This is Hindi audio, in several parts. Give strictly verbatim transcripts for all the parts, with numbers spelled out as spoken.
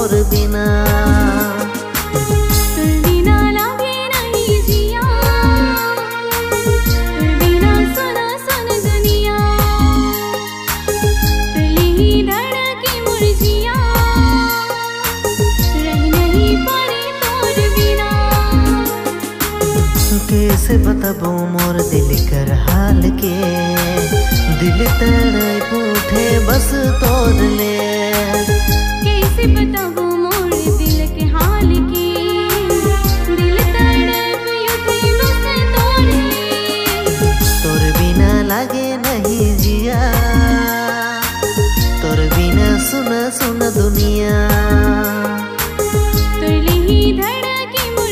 और बिना। बिना लागे नहीं जिया, बिना सुना सुन दुनिया, दिल ही धड़के मुर्झिया, रह नहीं पारे तोर बिना। कैसे बताबो मोर दिल कर हाल के, दिल तड़प उठे बस तोर ले। कैसे बताबो मोर दिल के हाल के, दिल तड़प उठे बस तोर ले। तोर बिना लागे नहीं जिया, तोर बिना सुना सुना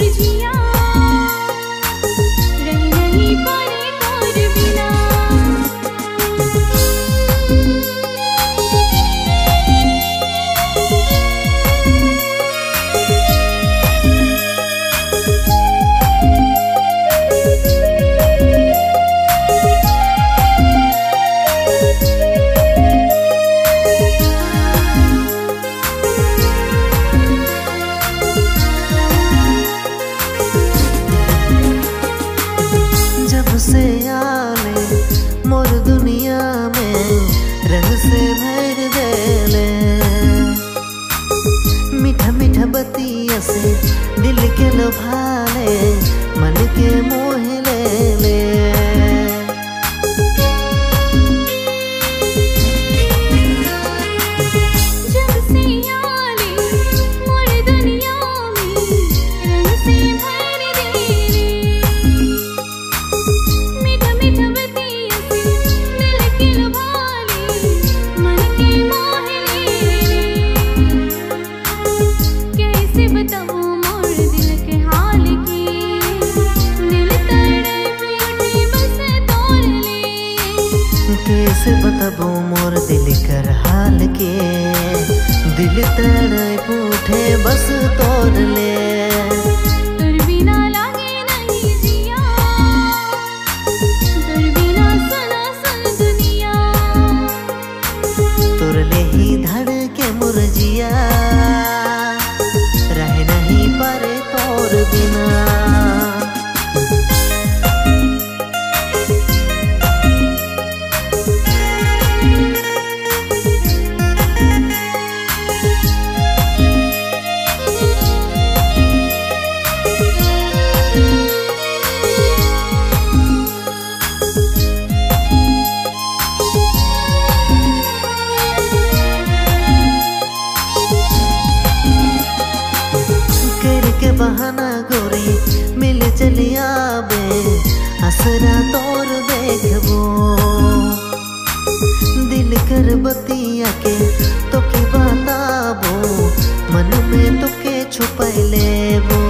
दुनिया, दिल ही धड़के मुर्झिया। से आले मोर दुनिया में रंग से भर देले, मीठा मीठा बतिया से दिल के लुभाले, मन के मोह ले ले। कैसे बताबो मोर दिल कर हाल के, दिल तड़प उठे बस तोर ले। तोर बिना लागे नहीं जिया, तोर बिना सुना सुन दुनिया, तोर ले ही धड़के मुर्जिया, रह नहीं पारे तोर बिना। बहाना गोरी मिल चलिया बे, हसरा तोर देखबो, दिल कर बतिया के तो की बताबो, मन में तो के छुपाई लेबो।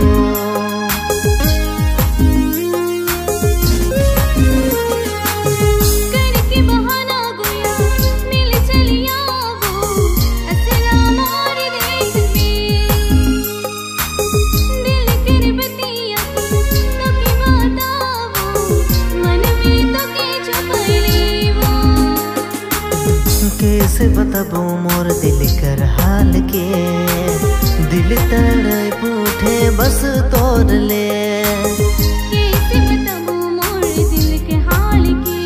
कैसे बताबो मोर दिल कर हाल के, दिल तड़प उठे बस तोर ले। कैसे बताबो मोर दिल के हाल के,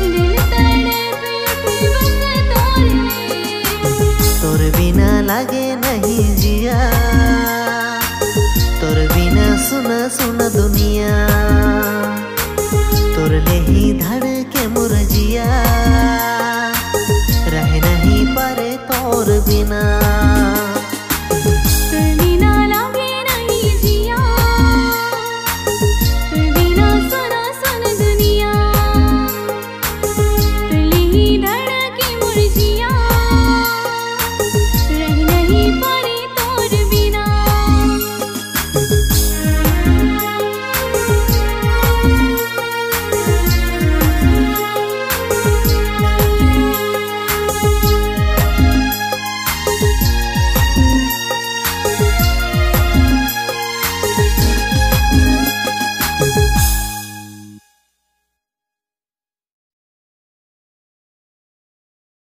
दिल तड़प उठे बस तोर ले। तोर बिना लागे नहीं जिया, तोर बिना सुना सुना दुनिया, तोर ले ही धड़के मुर्जिया, रह नहीं पारे तोर बिना।